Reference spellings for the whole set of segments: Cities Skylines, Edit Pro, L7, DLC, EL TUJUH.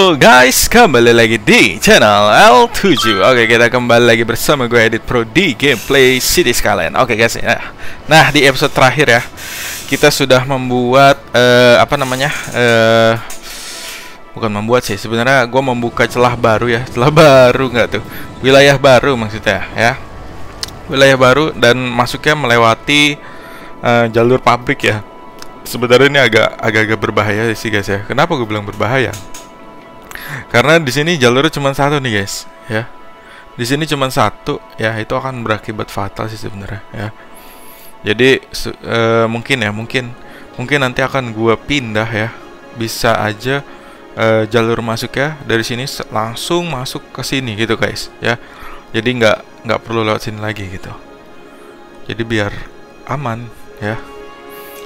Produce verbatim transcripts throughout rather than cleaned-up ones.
Halo guys, kembali lagi di channel L tujuh. Oke, kita kembali lagi bersama gue Edit Pro di gameplay City Skyline. Oke guys, nah di episode terakhir ya, kita sudah membuat uh, apa namanya? Uh, bukan membuat sih, sebenarnya gue membuka celah baru ya, celah baru nggak tuh, wilayah baru maksudnya ya, wilayah baru dan masuknya melewati uh, jalur pabrik ya. Sebenarnya ini agak agak-agak berbahaya sih guys ya. Kenapa gue bilang berbahaya? Karena di sini jalurnya cuma satu nih guys ya. Di sini cuma satu ya, itu akan berakibat fatal sih sebenarnya ya. Jadi uh, mungkin ya, mungkin mungkin nanti akan gua pindah ya. Bisa aja uh, jalur masuk ya dari sini langsung masuk ke sini gitu guys ya. Jadi nggak nggak perlu lewat sini lagi gitu. Jadi biar aman ya.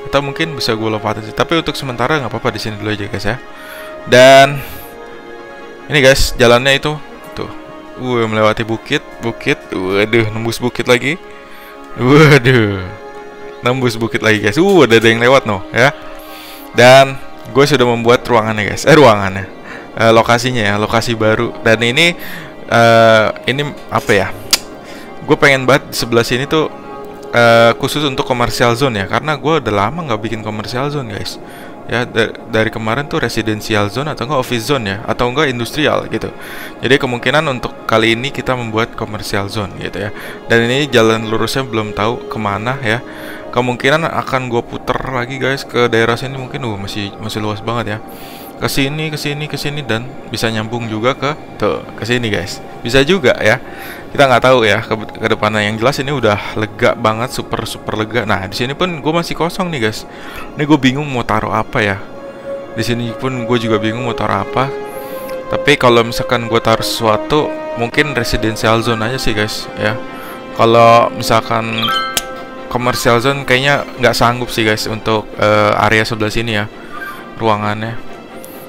Atau mungkin bisa gue lompatin sih, tapi untuk sementara nggak apa-apa, di sini dulu aja guys ya. Dan ini guys jalannya itu tuh, uh, melewati bukit, bukit, waduh, nembus bukit lagi, waduh, nembus bukit lagi guys, uh, ada yang lewat no ya. Dan gue sudah membuat ruangannya guys, eh ruangannya, uh, lokasinya ya, lokasi baru. Dan ini, uh, ini apa ya? Gue pengen banget di sebelah sini tuh uh, khusus untuk commercial zone ya, karena gue udah lama nggak bikin commercial zone guys. Ya dari kemarin tuh residential zone atau enggak office zone ya, atau enggak industrial gitu. Jadi kemungkinan untuk kali ini kita membuat commercial zone gitu ya. Dan ini jalan lurusnya belum tahu kemana ya. Kemungkinan akan gue puter lagi guys ke daerah sini mungkin. Uh masih masih luas banget ya. Ke sini, ke sini, ke sini, dan bisa nyambung juga ke tuh ke sini guys. Bisa juga ya. Kita nggak tahu ya ke, ke depannya. Yang jelas ini udah lega banget, super super lega. Nah di sini pun gue masih kosong nih guys. Ini gue bingung mau taruh apa ya. Di sini pun gue juga bingung mau taruh apa. Tapi kalau misalkan gue taruh sesuatu, mungkin residential zone aja sih guys ya. Kalau misalkan commercial zone kayaknya nggak sanggup sih guys untuk uh, area sebelah sini ya, ruangannya.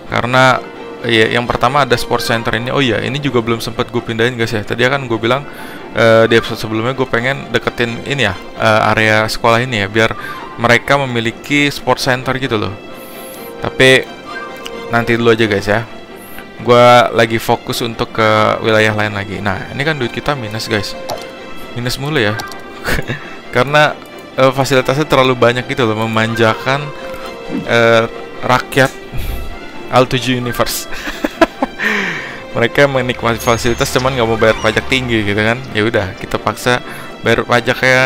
Karena ya, yang pertama ada sport center ini. Oh iya, ini juga belum sempat gue pindahin guys ya. Tadi kan gue bilang uh, di episode sebelumnya gue pengen deketin ini ya, uh, area sekolah ini ya, biar mereka memiliki sport center gitu loh. Tapi nanti dulu aja guys ya. Gue lagi fokus untuk ke wilayah lain lagi. Nah ini kan duit kita minus guys, minus mulu ya. Karena uh, fasilitasnya terlalu banyak gitu loh, memanjakan uh, rakyat L tujuh Universe. Mereka menikmati fasilitas cuman nggak mau bayar pajak tinggi gitu kan. Ya udah, kita paksa bayar pajaknya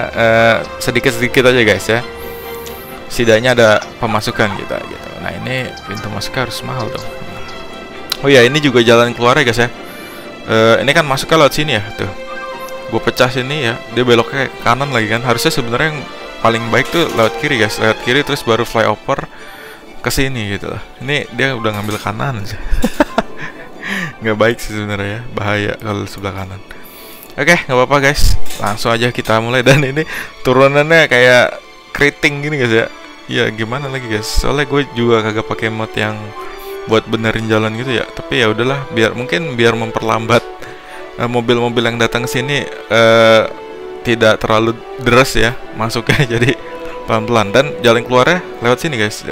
sedikit-sedikit uh, aja guys ya. Setidaknya ada pemasukan kita gitu. Nah, ini pintu masuk harus mahal dong. Oh ya, ini juga jalan keluarnya guys ya. Uh, ini kan masuknya lewat sini ya, tuh. Gue pecah sini ya, dia beloknya kanan lagi kan. Harusnya sebenarnya yang paling baik tuh lewat kiri guys. Lewat kiri terus baru flyover ke sini gitu loh. Ini dia udah ngambil kanan sih. Nggak baik sih sebenarnya ya, bahaya kalau sebelah kanan. Oke, nggak apa-apa guys, langsung aja kita mulai. Dan ini turunannya kayak keriting gini guys ya. Ya gimana lagi guys, soalnya gue juga kagak pakai mod yang buat benerin jalan gitu ya. Tapi ya udahlah, biar mungkin biar memperlambat mobil-mobil uh, yang datang sini uh, tidak terlalu deres ya masuknya. Jadi pelan-pelan, dan jalan keluarnya lewat sini guys.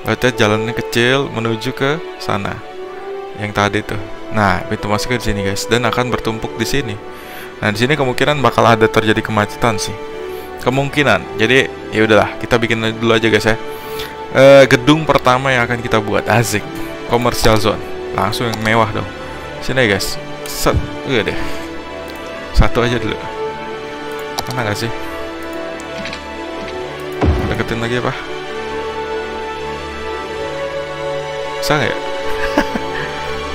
Lihat jalannya kecil menuju ke sana yang tadi tuh. Nah pintu masuknya di sini guys, dan akan bertumpuk di sini. Nah di sini kemungkinan bakal ada terjadi kemacetan sih, kemungkinan. Jadi ya udahlah, kita bikin dulu aja guys ya. E, gedung pertama yang akan kita buat, asik, commercial zone, langsung yang mewah dong. Sini guys, set, udah deh, satu aja dulu. Mana gak sih? Deketin lagi apa? Bisa nggak ya?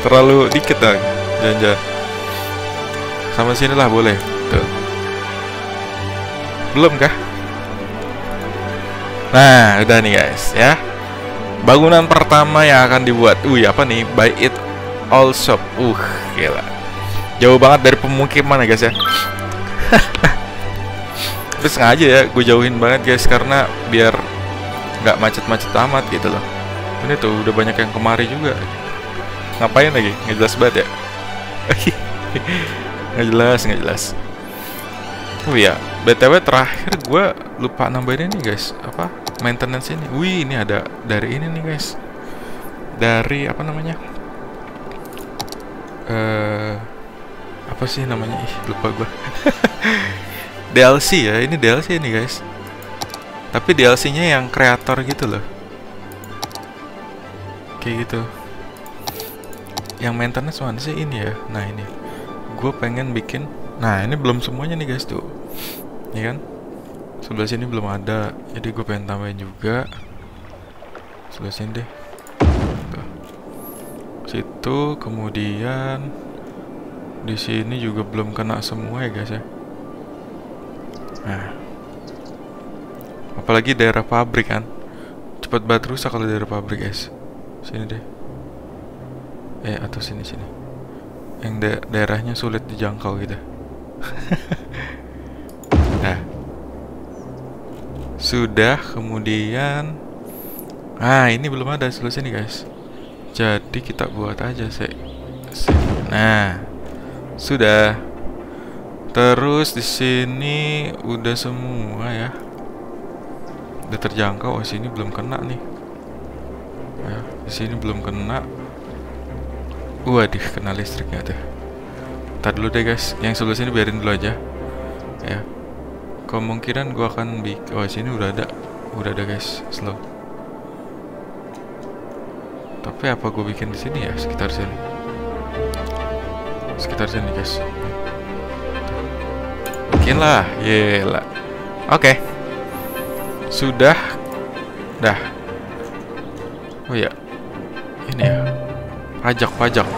Terlalu dikit dong, jangan-jangan. Sama sini lah boleh. Tuh. Belum kah? Nah, udah nih guys ya. Bangunan pertama yang akan dibuat. Wih, apa nih? Buy it all shop. Uh, gila. Jauh banget dari pemukiman ya guys ya. Tapi sengaja ya, gue jauhin banget guys, karena biar nggak macet-macet amat gitu loh. Ini tuh udah banyak yang kemari juga. Ngapain lagi? Nggak jelas banget ya. Nggak jelas, nggak jelas. Oh iya, B T W terakhir gue lupa nambahin ini guys. Apa? Maintenance ini. Wih, ini ada dari ini nih guys. Dari apa namanya? uh, apa sih namanya? Ih, lupa gue. D L C ya, ini D L C ini guys. Tapi D L C-nya yang kreator gitu loh. Kayak gitu. Yang maintenance mana sih ini ya? Nah ini, gue pengen bikin. Nah ini belum semuanya nih guys tuh, ya kan? Sebelah sini belum ada, jadi gue pengen tambahin juga. Sebelah sini deh. Tuh. Situ, kemudian di sini juga belum kena semua ya guys ya. Nah, apalagi daerah pabrik kan, cepat banget rusak kalau daerah pabrik guys. Sini deh. Eh, atau sini-sini yang da daerahnya sulit dijangkau gitu. Nah, sudah. Kemudian ah ini belum ada solusi nih guys, jadi kita buat aja sih. Nah, sudah. Terus di sini udah semua ya, udah terjangkau. Oh sini belum kena nih ya, di sini belum kena. Waduh, kena listriknya tuh. Ntar dulu deh guys, yang sebelah sini biarin dulu aja. Ya, kemungkinan gua akan bikin. Oh sini udah ada, udah ada guys, slow. Tapi apa gua bikin di sini ya, sekitar sini, sekitar sini guys. Bikin lah, yelah. Oke, okay. Sudah, dah. Oh ya, ini ya. Pajak-pajak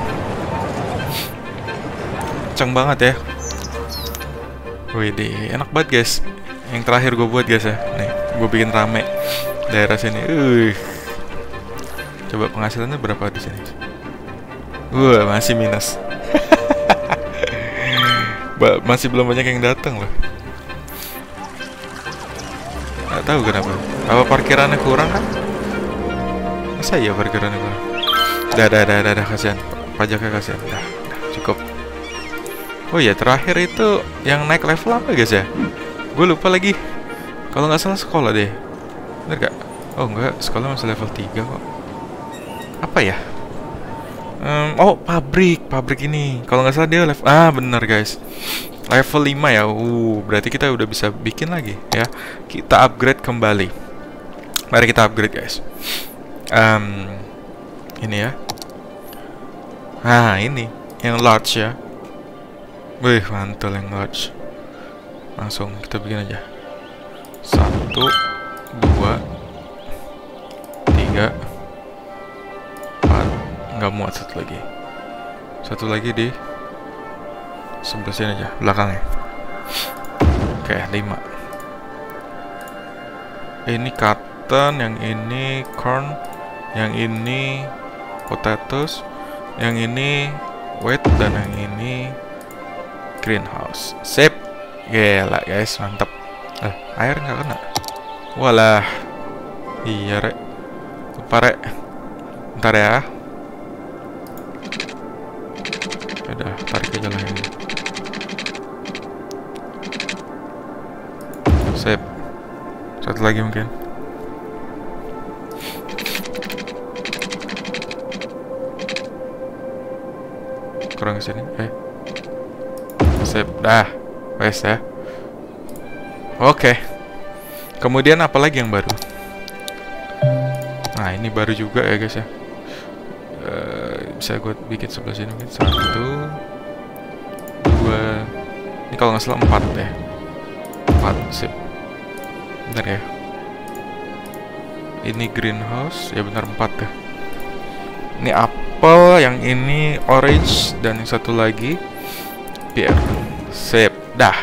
kenceng banget ya. Widih, enak banget guys. Yang terakhir gue buat guys ya, nih, gue bikin rame daerah sini. Uh. Coba penghasilannya berapa di sini? Wah, uh, masih minus. Masih belum banyak yang datang loh. Gak tahu kenapa. Apa parkirannya kurang kan? Masa ya parkirannya kurang? Dah, dah, dah, dah, dah, kasihan. Pajaknya kasihan. Dah, dah, cukup. Oh ya, terakhir itu yang naik level apa guys ya? Gue lupa lagi. Kalau nggak salah sekolah deh. Bener gak? Oh enggak, sekolah masih level tiga kok. Apa ya? Um, oh, pabrik. Pabrik ini. Kalau nggak salah dia level... Ah, bener guys. Level lima ya. Uh, berarti kita udah bisa bikin lagi ya. Kita upgrade kembali. Mari kita upgrade guys. Um... Ini ya. Nah ini yang large ya. Wih mantul yang large. Langsung kita bikin aja. Satu, dua, tiga, empat. Nggak muat satu lagi. Satu lagi di sebelah sini aja, belakangnya. Oke, lima. Ini cotton, yang ini corn, yang ini potatoes, yang ini wheat, dan yang ini greenhouse. Sip. Gila guys, mantap. Eh, air nggak kena. Walah. Iya rek. Lupa rek. Bentar ya. Udah, tarik aja lah ini. Sip. Satu lagi mungkin. Kurang kesini, eh, sip, dah, wes ya, oke, okay. Kemudian apa lagi yang baru? Nah ini baru juga ya guys ya, uh, bisa gue bikin sebelah sini mungkin satu, dua, ini kalau nggak salah empat deh, empat, sip, bentar ya, ini greenhouse, ya benar empat deh, ini apa? Apple, yang ini orange, dan yang satu lagi biar sip. Dah.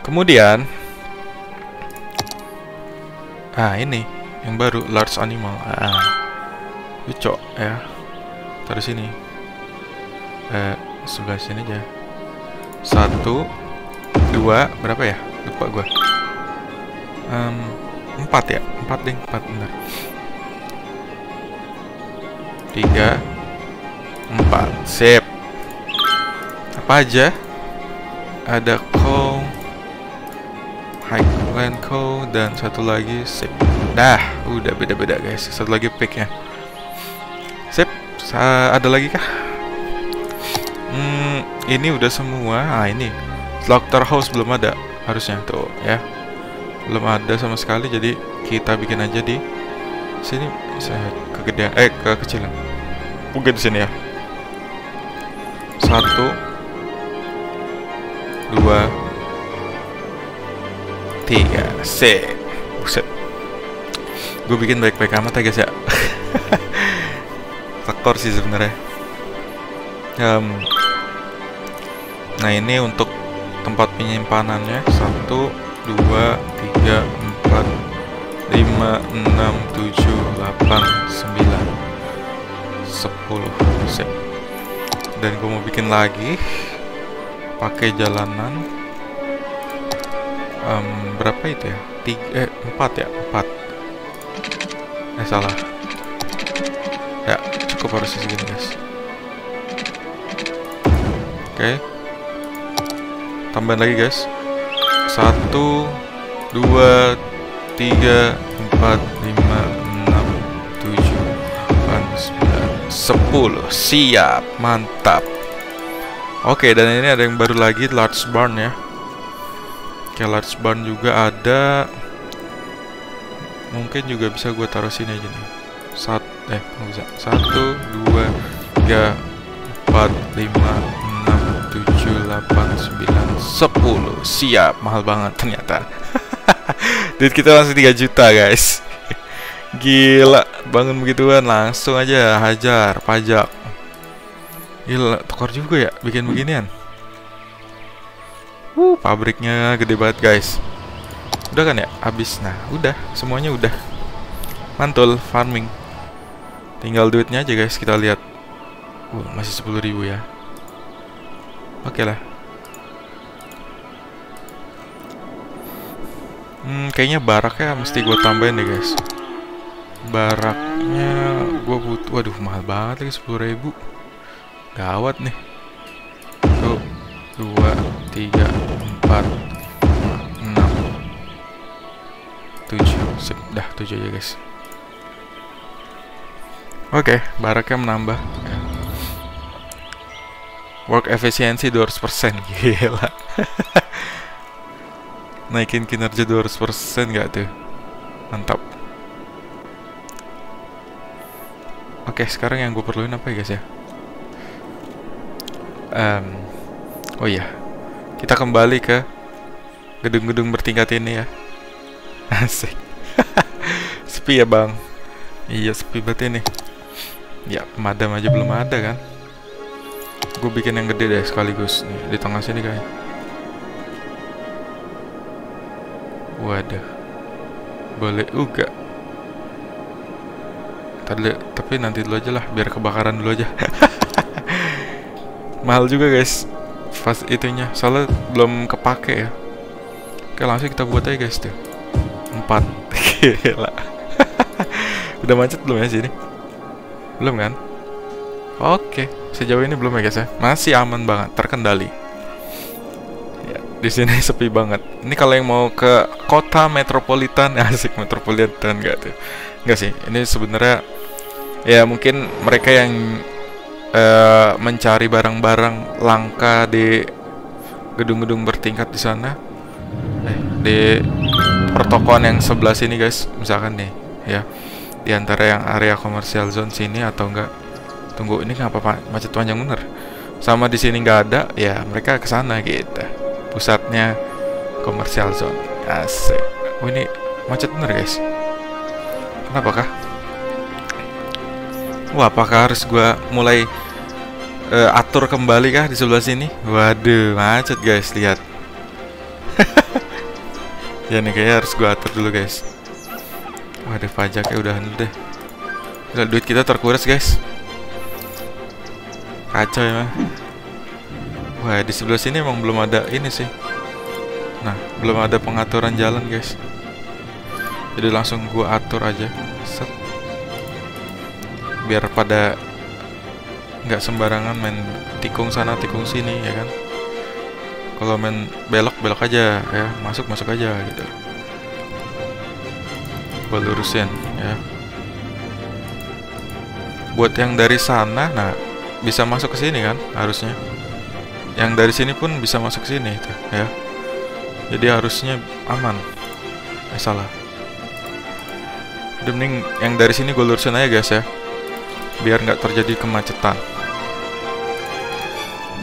Kemudian ah ini yang baru large animal. Ah. Lucu ya. Taruh sini. Eh, sebelah sini aja. Satu, dua, berapa ya? Lupa gua. Um, empat ya? Empat deh, empat benar. Tiga, empat, sip. Apa aja? Ada coal, highland coal, dan satu lagi sip. Dah, udah beda-beda guys. Satu lagi pick ya. Sip. Sa- ada lagi kah? Hmm, ini udah semua. Ah, ini Slaughter House belum ada harusnya tuh ya. Belum ada sama sekali, jadi kita bikin aja di sini. Saya kegedean, eh kekecilan. Mungkin di sini ya. Satu, dua, tiga, set. Buset. Gue bikin baik-baik amat ya guys ya. Tekor sih sebenarnya. Um, nah ini untuk tempat penyimpanannya. Satu, dua, tiga, empat, lima, enam, tujuh, delapan, sembilan, sepuluh. Set. Dan gue mau bikin lagi pakai jalanan. Um, berapa itu ya? Tiga, eh, empat ya, empat. Eh, salah. Ya, cukup harusnya segini guys. Oke, tambahan lagi guys. Satu, dua, tiga, empat, lima, enam, tujuh, delapan, sembilan, sepuluh. Siap, mantap. Oke, dan ini ada yang baru lagi, large barn ya. Oke, large barn juga ada. Mungkin juga bisa gue taruh sini aja nih. Sat, eh, bisa. Satu, dua, tiga, empat, lima, enam, tujuh, delapan, sembilan, sepuluh. Siap, mahal banget ternyata. Duit kita langsung tiga juta guys. Gila, bangun begituan langsung aja hajar pajak. Gila, tekor juga ya bikin beginian. Uh, pabriknya gede banget guys. Udah kan ya, habis. Nah, udah, semuanya udah. Mantul, farming. Tinggal duitnya aja guys, kita lihat. Uh, masih sepuluh ribu ya. Oke lah. Hmm, kayaknya baraknya mesti gue tambahin deh guys. Baraknya gue butuh. Waduh, mahal banget lagi sepuluh ribu. Gawat nih. Satu, dua, tiga, empat, tujuh. Dah, tujuh aja guys. Oke, okay, baraknya menambah. Work efficiency dua ratus persen. Gila. Naikin kinerja dua ratus persen gak tuh? Mantap. Oke, okay, sekarang yang gue perluin apa ya guys ya? um, Oh iya, kita kembali ke gedung-gedung bertingkat ini ya. Asik. Sepi ya bang. Iya sepi banget ini. Ya pemadam aja belum ada kan. Gue bikin yang gede deh sekaligus nih, di tengah sini kayaknya. Waduh, boleh uga. Tadi, tapi nanti dulu aja lah, biar kebakaran dulu aja. Mahal juga guys fast itunya, soalnya belum kepake ya. Oke, langsung kita buat aja guys tuh. Empat. Gila. Udah macet belum ya sini? Belum kan? Oke, sejauh ini belum ya guys ya. Masih aman banget, terkendali. Ya, di sini sepi banget. Ini kalau yang mau ke kota metropolitan, asik metropolitan enggak tuh? Enggak sih. Ini sebenarnya ya mungkin mereka yang uh, mencari barang-barang langka di gedung-gedung bertingkat di sana. Eh, di pertokoan yang sebelah sini guys, misalkan nih ya, di antara yang area komersial zone sini atau enggak. Tunggu, ini kenapa macet panjang bener? Sama di sini nggak ada ya, mereka ke sana gitu. Pusatnya komersial zone. Asik. Oh, ini macet bener guys. Kenapakah? Wah, apakah harus gua mulai uh, atur kembali kah di sebelah sini? Waduh, macet guys, lihat. Ya nih kayaknya harus gue atur dulu guys. Waduh, pajaknya udahan dulu deh. Udah, duit kita terkuras guys. Kacau ya. Wah, di sebelah sini emang belum ada ini sih. Nah, belum ada pengaturan jalan guys. Jadi langsung gue atur aja. Set. Biar pada nggak sembarangan main tikung sana tikung sini ya kan. Kalau main belok-belok aja ya, masuk-masuk aja gitu. Gua lurusin ya. Buat yang dari sana, nah bisa masuk ke sini kan harusnya. yang dari sini pun bisa masuk sini tuh, ya. Jadi harusnya aman. Eh salah. Udah mending yang dari sini gue lurusin aja guys ya, biar nggak terjadi kemacetan.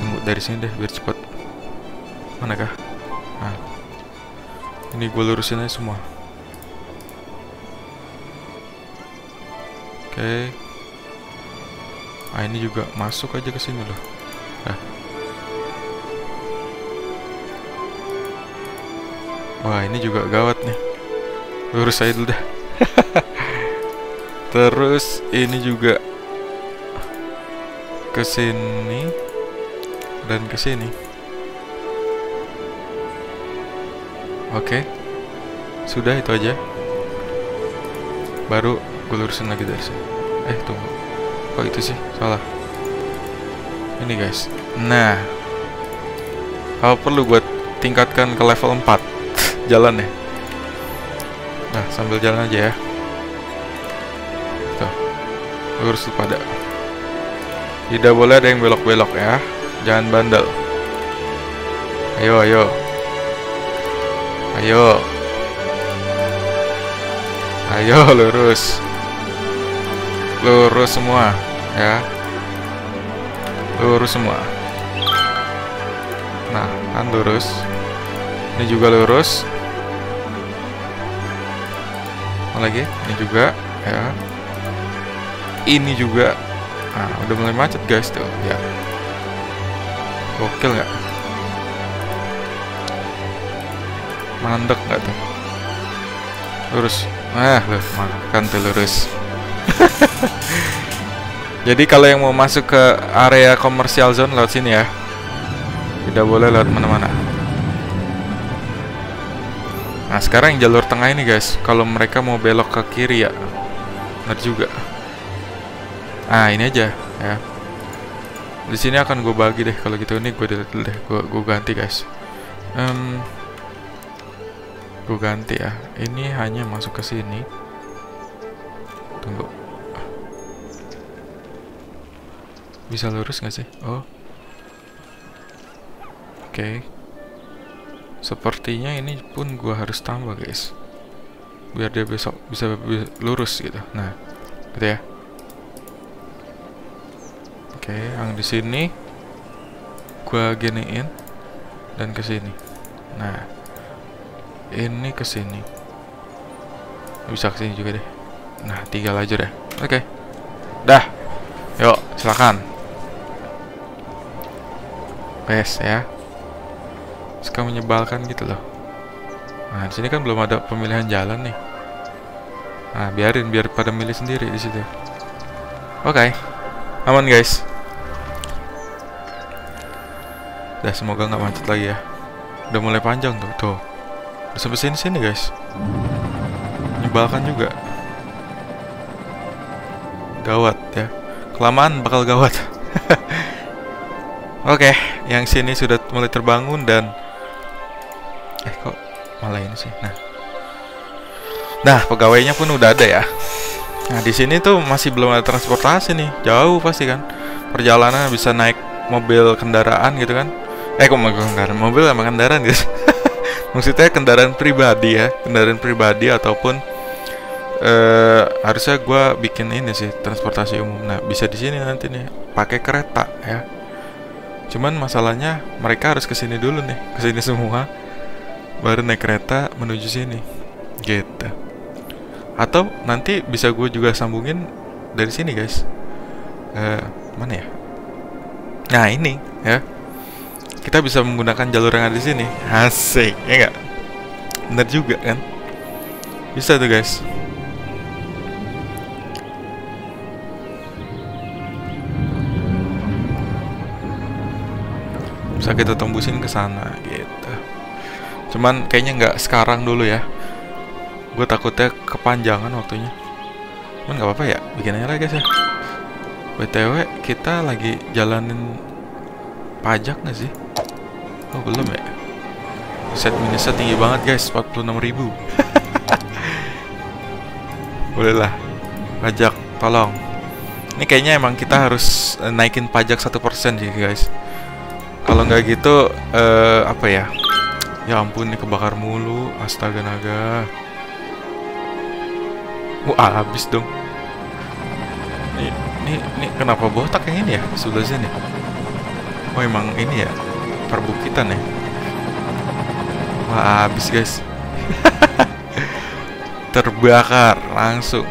Tunggu dari sini deh biar cepet. Manakah? Nah, ini gue lurusin aja semua. Oke. Ah ini juga masuk aja ke sini loh. Nah. Wah ini juga gawat nih. Lurus aja dulu dah. Terus ini juga ke sini dan ke sini. Oke. Sudah itu aja. Baru gue lurusin lagi dari sini. Eh tunggu. Kok itu sih? Salah. Ini guys. Nah. Kalau perlu gue tingkatkan ke level empat jalan ya. Nah, sambil jalan aja ya. Tuh. Lurus pada. Tidak boleh ada yang belok-belok ya. Jangan bandel. Ayo, ayo. Ayo. Ayo lurus. Lurus semua ya, lurus semua. Nah kan lurus, ini juga lurus. Apa lagi? Ini juga ya, ini juga. Nah udah mulai macet guys tuh ya, gokil nggak? Mandek nggak tuh? Lurus, ah lurus, makan tuh lurus. Jadi kalau yang mau masuk ke area komersial zone lewat sini ya, tidak boleh lewat mana-mana. Nah sekarang yang jalur tengah ini guys, kalau mereka mau belok ke kiri ya, benar juga. Ah ini aja ya. Di sini akan gue bagi deh kalau gitu. Ini gue delete deh, gue gue ganti guys. Um, gue ganti ya. Ini hanya masuk ke sini. Tunggu. Bisa lurus nggak sih? Oh, oke. Okay. Sepertinya ini pun gua harus tambah guys, biar dia besok bisa lurus gitu. Nah, gitu ya. Oke, okay, yang di sini gua giniin dan ke sini. Nah, ini ke sini. Bisa ke sini juga deh. Nah, tinggal aja deh. Oke, okay. Dah. Yuk, silakan. Guys ya, suka menyebalkan gitu loh. Nah di sini kan belum ada pemilihan jalan nih. Nah biarin biar pada milih sendiri di situ. Oke, okay. Aman guys. Dah semoga nggak macet lagi ya. Udah mulai panjang tuh, tuh. Udah sampai sini sini guys. Menyebalkan juga. Gawat ya. Kelamaan bakal gawat. Oke, okay, yang sini sudah mulai terbangun dan eh kok malah ini sih. Nah, nah pegawainya pun udah ada ya. Nah di sini tuh masih belum ada transportasi nih, jauh pasti kan. Perjalanan bisa naik mobil kendaraan gitu kan? Eh kok mobil kendaraan, mobil sama kendaraan guys. Maksudnya kendaraan pribadi ya, kendaraan pribadi ataupun eh, harusnya gue bikin ini sih transportasi umum. Nah bisa di sini nanti nih, pakai kereta ya. Cuman masalahnya mereka harus kesini dulu nih, kesini semua, baru naik kereta menuju sini, gitu. Atau nanti bisa gue juga sambungin dari sini guys. Uh, mana ya? Nah ini ya, kita bisa menggunakan jalur yang ada di sini. Asik, ya nggak? Bener juga kan? Bisa tuh guys. Bisa kita tembusin ke sana gitu. Cuman kayaknya nggak sekarang dulu ya. Gue takutnya kepanjangan waktunya. Cuman nggak apa-apa ya, bikin aja lah guys ya. B T W kita lagi jalanin pajak nggak sih? Oh belum ya. Set minusnya tinggi banget guys, empat puluh enam ribu. Bolehlah pajak, tolong. Ini kayaknya emang kita harus naikin pajak satu persen sih guys. Kalau nggak gitu, uh, apa ya? Ya ampun, ini kebakar mulu. Astaga naga. Wah, habis dong. Ini, ini, ini kenapa botak yang ini ya? Sudah sini. Oh, emang ini ya? Perbukitan ya? Wah, habis guys. Terbakar langsung.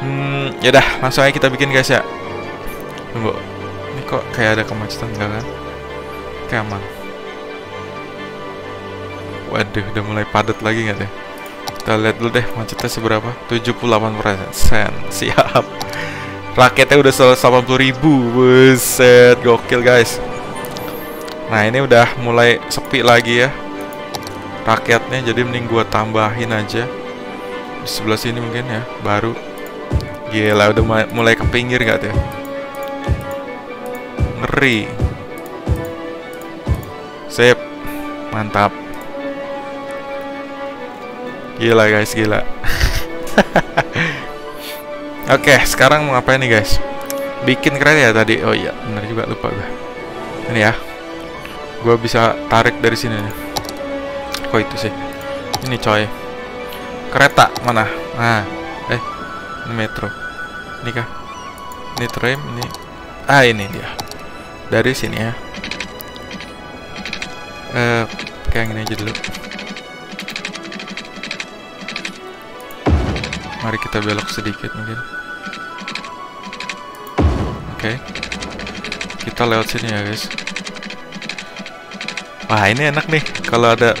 Hmm, yaudah, langsung aja kita bikin guys ya. Tunggu. Ini kok kayak ada kemacetan, enggak kan? Kayak aman. Waduh, udah mulai padat lagi nggak deh? Kita lihat dulu deh macetnya seberapa. Tujuh puluh delapan persen. Siap. Raketnya udah seratus delapan puluh ribu. Buset, gokil guys. Nah ini udah mulai sepi lagi ya raketnya, jadi mending gua tambahin aja di sebelah sini mungkin ya. Baru gila, udah mulai ke pinggir nggak deh? Ngeri. Sip. Mantap. Gila guys, gila. Oke, okay, sekarang mau ngapain nih guys? Bikin keren ya tadi. Oh iya, bener juga, lupa gue. Ini ya, gue bisa tarik dari sini nih. Kok itu sih? Ini coy, kereta mana? Nah, eh, ini metro. Ini kah? Ini tram, ini. Ah, ini dia. Dari sini ya. Eh, kayak gini aja dulu. Mari kita belok sedikit mungkin. Oke, okay. Kita lewat sini ya guys. Wah ini enak nih kalau ada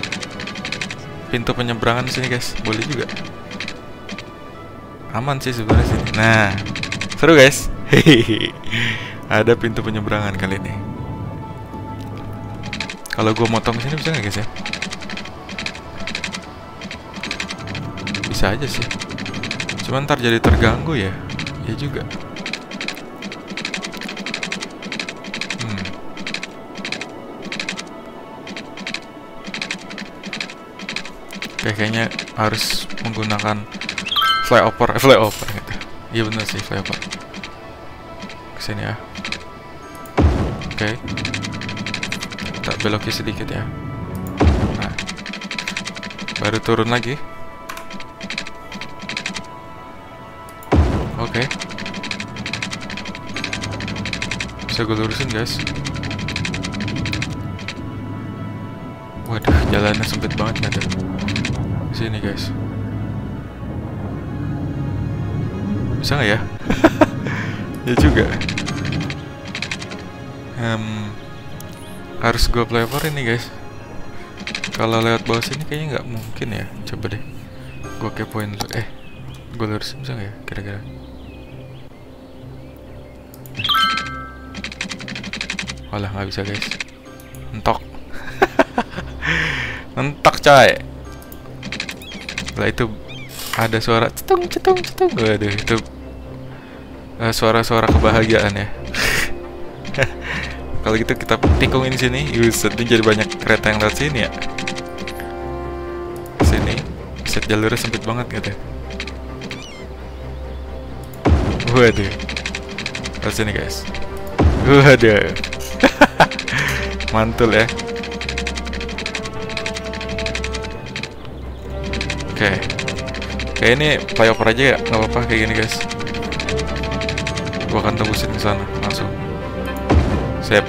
pintu penyeberangan di sini guys. Boleh juga. Aman sih sebenarnya sini. Nah, seru guys. Ada pintu penyeberangan kali ini. Kalau gue motong sini bisa nggak guys ya? Bisa aja sih. Cuman ntar jadi terganggu ya. Ya juga. Hmm. Kayaknya harus menggunakan flyover, eh, flyover gitu. Iya bener sih, flyover. Kesini ya. Oke. Okay. Kita beloknya sedikit ya. Nah. Baru turun lagi. Oke, okay. Bisa gue lurusin guys. Waduh, jalannya sempit banget ada. Sini guys. Bisa nggak ya? Ya juga. Um, harus gue flyoverin nih guys. Kalau lewat bawah sini kayaknya nggak mungkin ya. Coba deh, gue kepoin dulu. Eh, gue lurusin bisa nggak ya? Kira-kira. Walah, nggak bisa guys. Entok. Entok coy. Setelah itu ada suara cetung cetung cetung. Waduh, itu suara-suara uh, kebahagiaan ya. Kalau gitu kita tikungin sini. Yuset, ini jadi banyak kereta yang lewat sini ya. Sini. Set jalurnya sempit banget gitu ya. Waduh. Lewat sini guys. Waduh. Mantul ya. Oke, okay. Kayak ini flyover aja ya, nggak apa-apa kayak gini guys. Gua akan tembusin ke sana langsung. Sip.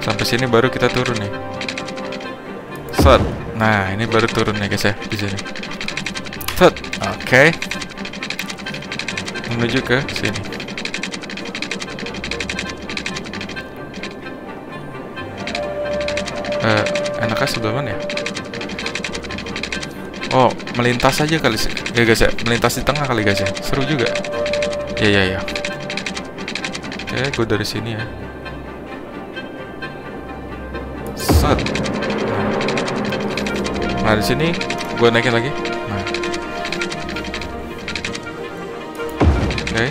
Sampai sini baru kita turun nih. Set. Nah ini baru turun nih guys ya di sini. Set. Oke. Okay. Menuju ke sini. Uh, enaknya sebelah mana ya? Oh, melintas aja kali sih ya guys ya. Melintas di tengah kali guys ya. Seru juga. Ya ya ya. Oke, gue dari sini ya. Set. Nah di sini gue naikin lagi. Nah. Oke.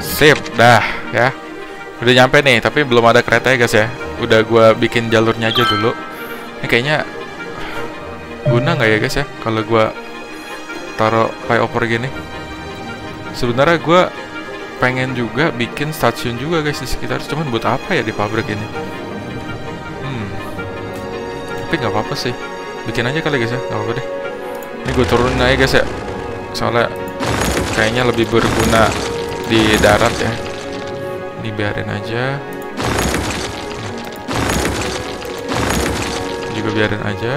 Sip, dah ya. Udah nyampe nih, tapi belum ada kereta ya guys ya. Udah gua bikin jalurnya aja dulu. Ini kayaknya guna nggak ya guys ya kalau gua taruh flyover gini? Sebenarnya gue pengen juga bikin stasiun juga guys di sekitar, cuman buat apa ya di pabrik ini? Hmm. Tapi nggak apa-apa sih, bikin aja kali guys ya, nggak apa-apa deh. Ini gue turunin aja guys ya, soalnya kayaknya lebih berguna di darat ya. Ini biarin aja. Ini juga biarin aja.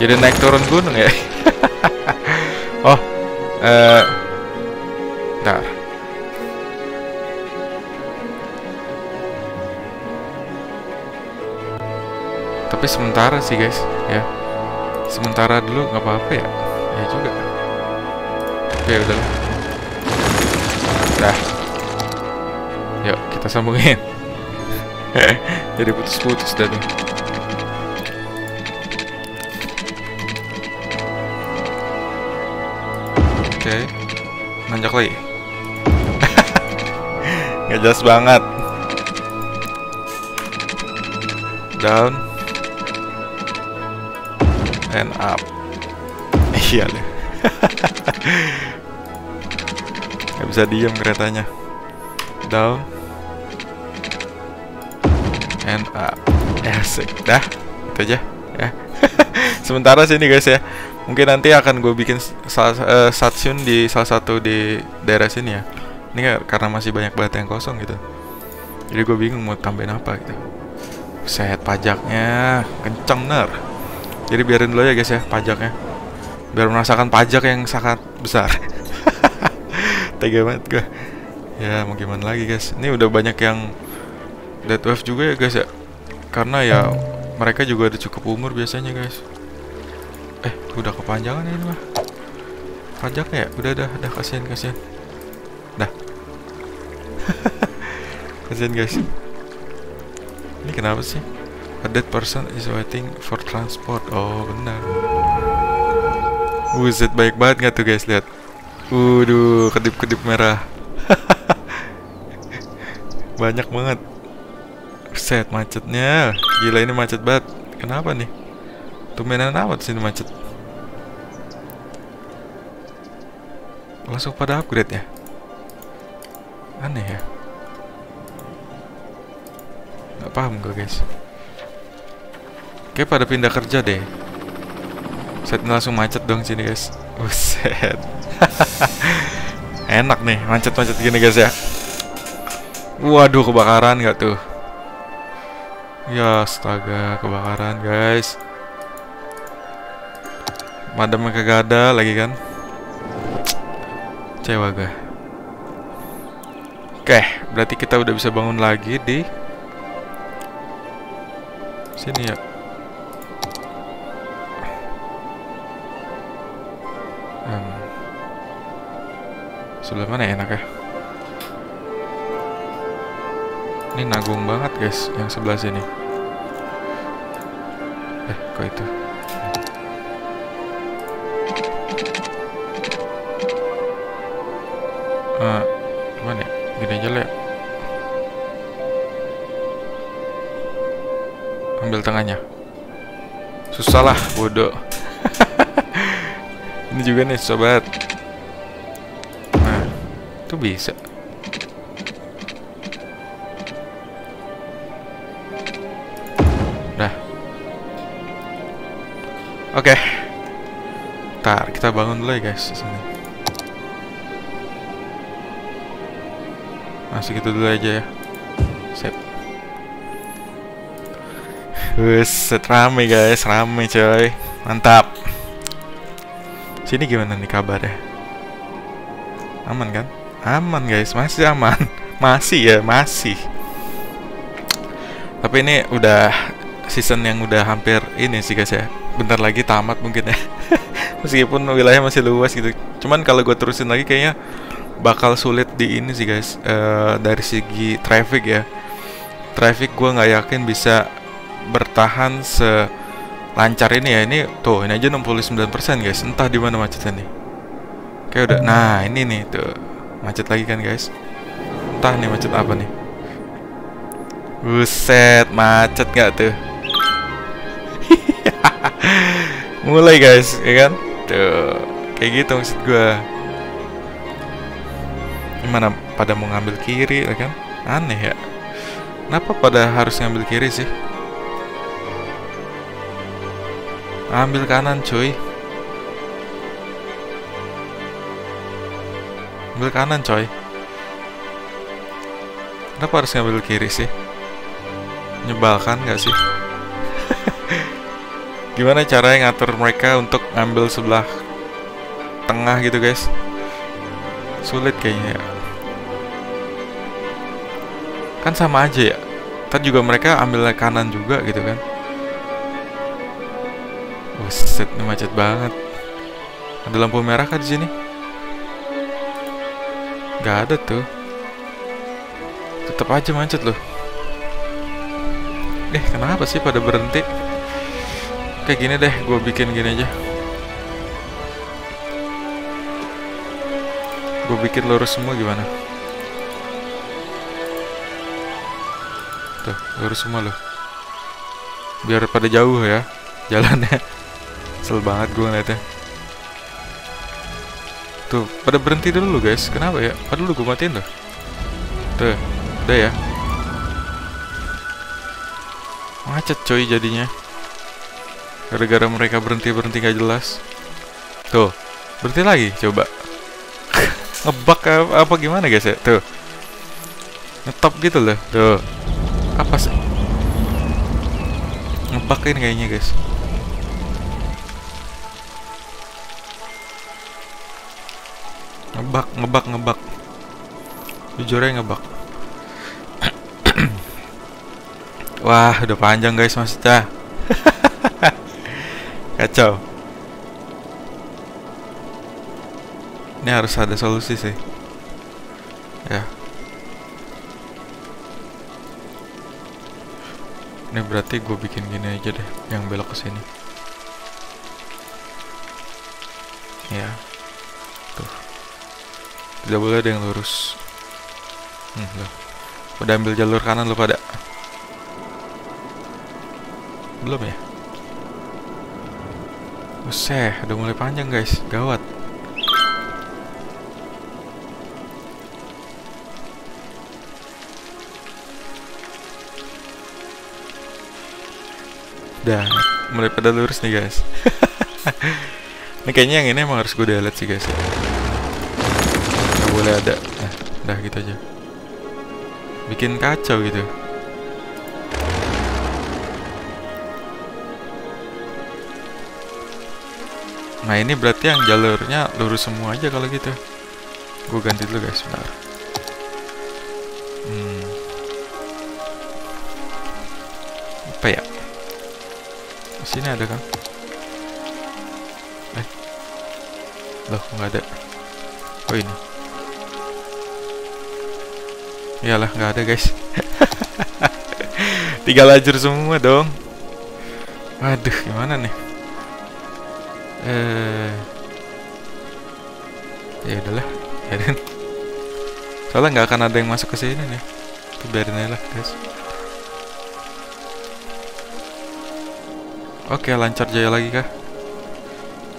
Jadi naik turun gunung ya. Oh, eh, bentar. Tapi sementara sih guys, ya. Sementara dulu nggak apa-apa ya. Ya juga. Oke udah. Dah. Yuk kita sambungin. Jadi putus-putus dah nih. Oke, nanjak lagi. Nggak jelas banget. Down and up. Iya deh. Nggak bisa diem keretanya. Down and up. Ya asik. Dah, itu aja ya. Sementara sini guys ya. Mungkin nanti akan gue bikin salah, uh, stasiun di salah satu di daerah sini ya. Ini karena masih banyak banget yang kosong gitu. Jadi gue bingung mau tambahin apa gitu. Set pajaknya kenceng ner. Jadi biarin dulu ya guys ya pajaknya. Biar merasakan pajak yang sangat besar. Tega banget gue. Ya mau gimana lagi guys, ini udah banyak yang dead wave juga ya guys ya. Karena ya mereka juga udah cukup umur biasanya guys. Eh udah kepanjangan ini mah. Pajaknya ya? Udah dah, dah kasihan kasihan. Dah. Kasihan guys. Ini kenapa sih? A dead person is waiting for transport. Oh benar. Buset baik banget gak tuh guys lihat. Waduh kedip-kedip merah. Banyak banget. Set macetnya. Gila ini macet banget. Kenapa nih? Tumenan amat sini macet. Langsung pada upgrade ya. Aneh ya. Gak paham gue guys. Oke pada pindah kerja deh. Set langsung macet dong sini guys. Buset. Enak nih macet-macet gini guys ya. Waduh kebakaran gak tuh. Ya astaga kebakaran guys. Madamnya kagak ada lagi kan. Cewa gue. Oke berarti kita udah bisa bangun lagi di sini ya. hmm. Sebelah mana enak ya. Ini nanggung banget guys yang sebelah sini. Eh kok itu? Nah, cuman ya, gini aja lah ya. Ambil tengahnya. Susah lah, bodoh. Ini juga nih, sobat. Nah, itu bisa. Oke, okay. Ntar kita bangun dulu ya guys sini. Masih gitu dulu aja ya. Sip. Buset rame guys, rame coy. Mantap. Sini gimana nih kabarnya? Aman kan? Aman guys, masih aman. Masih ya, masih. Tapi ini udah season yang udah hampir ini sih guys ya. Bentar lagi tamat mungkin ya. Meskipun wilayah masih luas gitu. Cuman kalau gue terusin lagi kayaknya bakal sulit di ini sih guys. e, Dari segi traffic ya. Traffic gue gak yakin bisa bertahan selancar ini ya. Ini tuh ini aja enam puluh sembilan persen guys. Entah di mana macetnya nih. Kayak udah. Nah ini nih tuh macet lagi kan guys. Entah nih macet apa nih. Buset macet gak tuh. Mulai guys, ya kan? Tuh, kayak gitu maksud gue. Mana pada mau ngambil kiri kan? Aneh ya. Kenapa pada harus ngambil kiri sih? Ambil kanan cuy. Ambil kanan coy. Kenapa harus ngambil kiri sih? Menyebalkan gak sih? Gimana caranya ngatur mereka untuk ngambil sebelah tengah gitu guys? Sulit kayaknya ya. Kan sama aja ya. Tadi juga mereka ambil kanan juga gitu kan. Buset, ini macet banget. Ada lampu merah kah di sini? Gak ada tuh. Tetap aja macet loh. Eh, kenapa sih pada berhenti? Kayak gini deh, gue bikin gini aja. Gue bikin lurus semua gimana? Tuh, lurus semua loh. Biar pada jauh ya jalannya. Kesel banget gue ngeliatnya. Tuh, pada berhenti dulu guys. Kenapa ya? Aduh, lu gue matiin tuh. Tuh, udah ya. Macet coy jadinya. Gara-gara mereka berhenti-berhenti gak jelas. Tuh, berhenti lagi, coba. Ngebug apa gimana guys ya? Tuh, ngetop gitu loh. Tuh, apa sih? Ngebukin kayaknya guys. Ngebak, ngebak, ngebak. Jujur aja ngebak. Wah, udah panjang guys maksudnya. Kacau. Ini harus ada solusi sih. Ya. Ini berarti gue bikin gini aja deh, yang belok ke sini. Ya. Tuh. Tidak boleh ada yang lurus. Hmm, loh. Udah ambil jalur kanan lo pada. Belum ya? Useh, udah mulai panjang guys. Gawat. Udah, mulai pada lurus nih guys. Ini kayaknya yang ini emang harus gue delete sih guys. Boleh ada, nah, udah gitu aja. Bikin kacau gitu. Nah ini berarti yang jalurnya lurus semua aja kalau gitu. Gue ganti dulu guys, bentar. Hmm. Apa ya? Di sini ada kan? Eh, loh nggak ada. Oh ini. Iyalah, nggak ada guys. Tiga lajur semua dong. Aduh, gimana nih? Eh, ya udahlah, biarin. Soalnya nggak akan ada yang masuk ke sini nih. Itu biarin aja lah guys. Oke, lancar jaya lagi kah?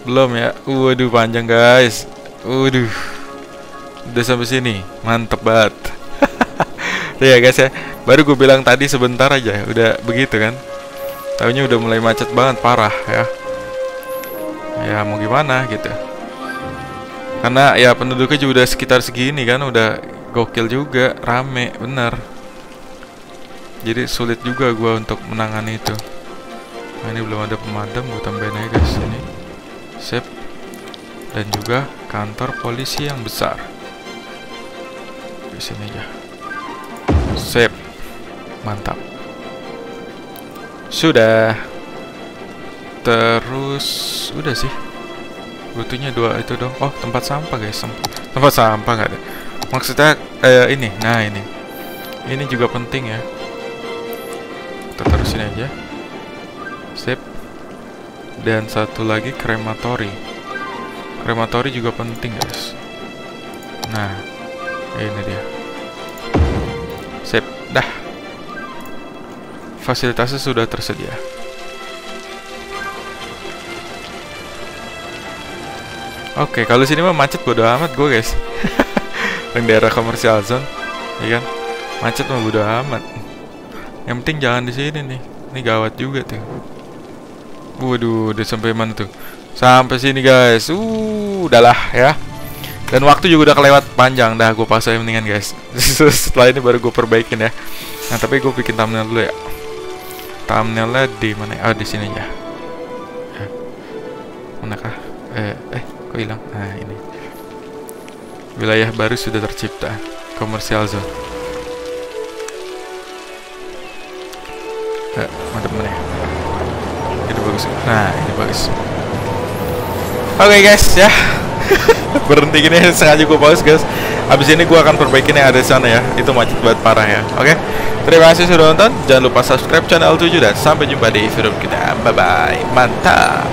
Belum ya? Waduh, panjang guys. Waduh, udah sampai sini. Mantep banget. Ya guys ya, baru gue bilang tadi sebentar aja udah begitu kan. Tahunya udah mulai macet banget parah ya. Ya mau gimana gitu. Karena ya penduduknya juga udah sekitar segini kan, udah gokil juga, rame bener. Jadi sulit juga gue untuk menangani itu. Nah ini belum ada pemadam, gue tambahin aja guys ini. Sip. Dan juga kantor polisi yang besar. Di sini aja. Sip, mantap. Sudah. Terus udah sih. Butuhnya dua itu dong. Oh, tempat sampah guys. Tempat sampah nggak ada. Maksudnya eh, ini. Nah ini. Ini juga penting ya. Kita taruh sini aja. Sip. Dan satu lagi krematori. Krematori juga penting guys. Nah, ini dia. Sip, dah. Fasilitasnya sudah tersedia. Oke, kalau sini mah macet bodo amat gue guys. yang daerah komersial zone, ya kan? Macet mah bodo amat. Yang penting jangan di sini nih. Ini gawat juga tuh. Waduh, udah sampai mana tuh? Sampai sini guys. Uh, udahlah ya. Dan waktu juga udah kelewat panjang. Dah gue pasang mendingan guys. Setelah ini baru gue perbaikin ya. Nah tapi gue bikin thumbnail dulu ya. Thumbnailnya di mana? Ah, oh, di sini ya. Manakah? Eh, eh, kok hilang? Nah ini. Wilayah baru sudah tercipta. Commercial zone. Eh, mantap mana ya? Ini bagus. Nah, ini bagus. Oke okay, guys ya. Berhenti gini sengaja gue pause guys. Abis ini gue akan perbaikin yang ada sana ya. Itu macet banget parah ya. Oke. Okay? Terima kasih sudah nonton. Jangan lupa subscribe channel L tujuh dan sampai jumpa di video kita. Bye bye. Mantap.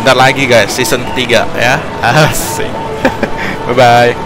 Bentar lagi guys, season ketiga ya. Asik. Bye bye.